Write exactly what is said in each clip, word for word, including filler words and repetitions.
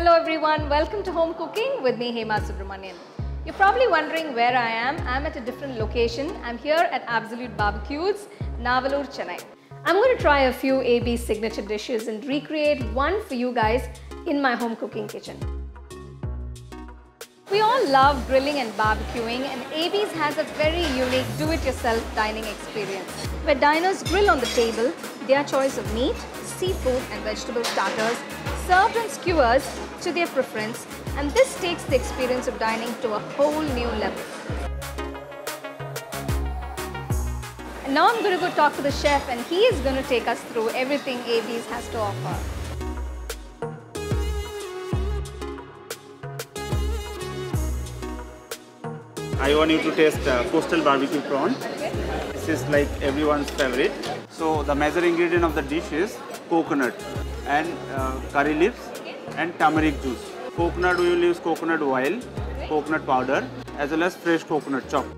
Hello everyone, welcome to Home Cooking with me Hema Subramanian. You're probably wondering where I am. I'm at a different location. I'm here at Absolute Barbecues, Navalur, Chennai. I'm going to try a few A B's signature dishes and recreate one for you guys in my home cooking kitchen. We all love grilling and barbecuing, and A B's has a very unique do-it-yourself dining experience where diners grill on the table their choice of meat, seafood and vegetable starters served on skewers to their preference, and this takes the experience of dining to a whole new level. And now I'm going to go talk to the chef, and he is going to take us through everything A B's has to offer. I want you to taste uh, coastal barbecue prawn. Okay. This is like everyone's favorite. So the major ingredient of the dish is coconut and uh, curry leaves and turmeric juice. Coconut, we will use coconut oil, okay. Coconut powder, as well as fresh coconut chopped.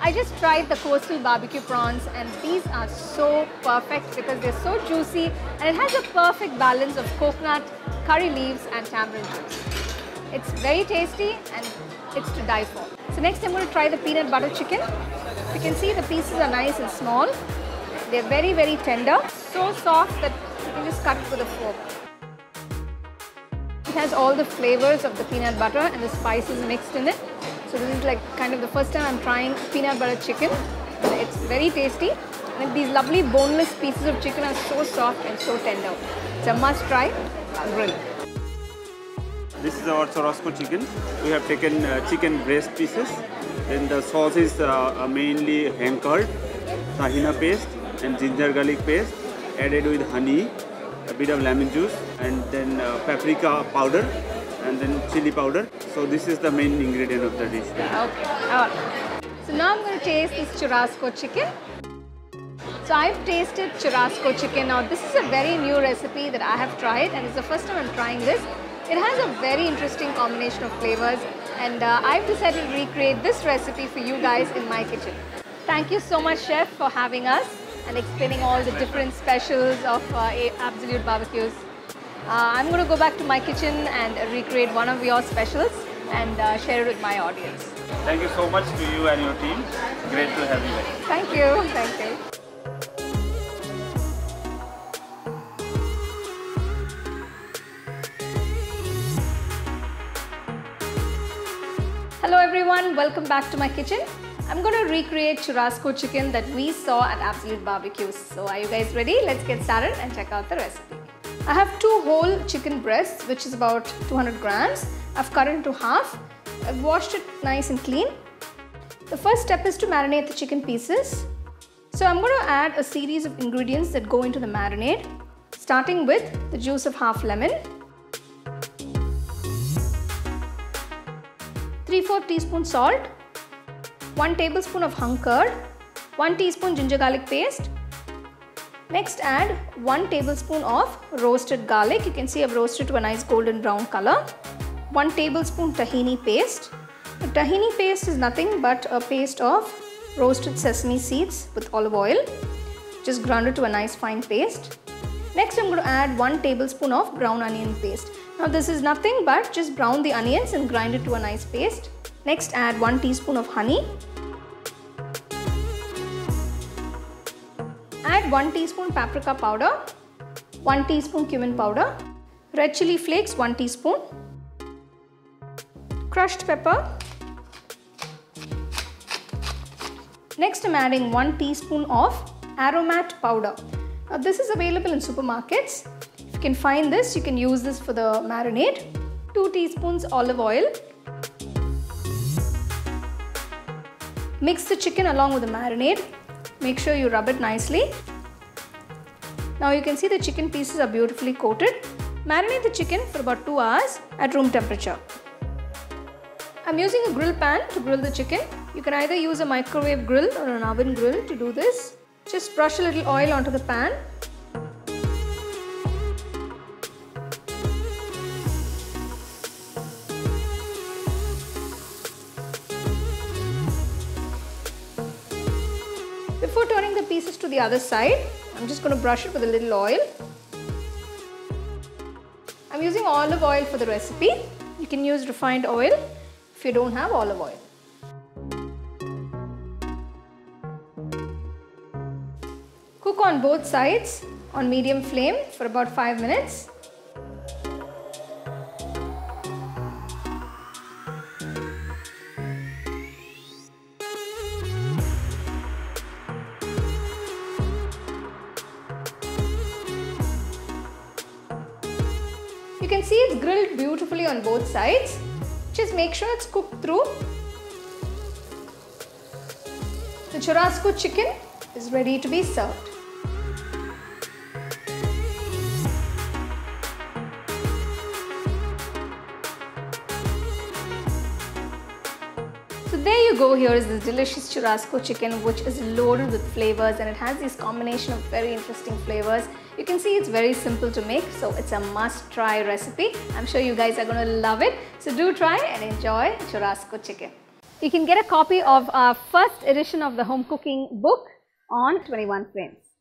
I just tried the coastal barbecue prawns, and these are so perfect because they're so juicy, and it has a perfect balance of coconut, curry leaves and tamarind juice. It's very tasty and it's to die for. So next I'm going to try the peanut butter chicken. You can see the pieces are nice and small. They're very, very tender. So soft that you can just cut with a fork. It has all the flavors of the peanut butter and the spices mixed in it. So this is like kind of the first time I'm trying peanut butter chicken. It's very tasty. And these lovely boneless pieces of chicken are so soft and so tender. It's a must try. Grill. This is our churrasco chicken. We have taken uh, chicken breast pieces. Then the sauce is uh, mainly hand curd, tahini paste and ginger garlic paste added with honey, a bit of lemon juice and then uh, paprika powder and then chili powder. So this is the main ingredient of the dish. Okay, alright. So now I'm going to taste this churrasco chicken. So I've tasted churrasco chicken. Now this is a very new recipe that I have tried, and it's the first time I'm trying this. It has a very interesting combination of flavors, and uh, I've decided to recreate this recipe for you guys in my kitchen. Thank you so much, Chef, for having us and explaining all the different specials of uh, Absolute Barbecues. Uh, I'm going to go back to my kitchen and recreate one of your specials and uh, share it with my audience. Thank you so much to you and your team. Great to have you here. Thank you. Thank you. Hello everyone, welcome back to my kitchen. I'm going to recreate churrasco chicken that we saw at Absolute Barbecues. So are you guys ready? Let's get started and check out the recipe. I have two whole chicken breasts, which is about two hundred grams. I've cut it into half. I've washed it nice and clean. The first step is to marinate the chicken pieces. So I'm going to add a series of ingredients that go into the marinade, starting with the juice of half lemon, three fourths teaspoon salt, one tablespoon of hung curd, one teaspoon ginger garlic paste. Next add one tablespoon of roasted garlic. You can see I've roasted to a nice golden brown color. one tablespoon tahini paste. The tahini paste is nothing but a paste of roasted sesame seeds with olive oil. Just ground it to a nice fine paste. Next I'm going to add one tablespoon of brown onion paste. Now this is nothing but just brown the onions and grind it to a nice paste. Next add one teaspoon of honey. Add one teaspoon paprika powder, one teaspoon cumin powder, red chili flakes one teaspoon, crushed pepper. Next I'm adding one teaspoon of aromat powder. Now this is available in supermarkets. If you can find this, you can use this for the marinade. two teaspoons olive oil. Mix the chicken along with the marinade. Make sure you rub it nicely. Now you can see the chicken pieces are beautifully coated. Marinate the chicken for about two hours at room temperature. I'm using a grill pan to grill the chicken. You can either use a microwave grill or an oven grill to do this. Just brush a little oil onto the pan. Before turning the pieces to the other side, I'm just going to brush it with a little oil. using olive oil for the recipe. You can use refined oil if you don't have olive oil. Cook on both sides on medium flame for about five minutes. You can see it's grilled beautifully on both sides. Just make sure it's cooked through. The churrasco chicken is ready to be served. So there you go, here is this delicious churrasco chicken which is loaded with flavors and it has this combination of very interesting flavors. You can see it's very simple to make, so it's a must-try recipe. I'm sure you guys are going to love it. So do try and enjoy churrasco chicken. You can get a copy of our first edition of the home cooking book on twenty-one Friends.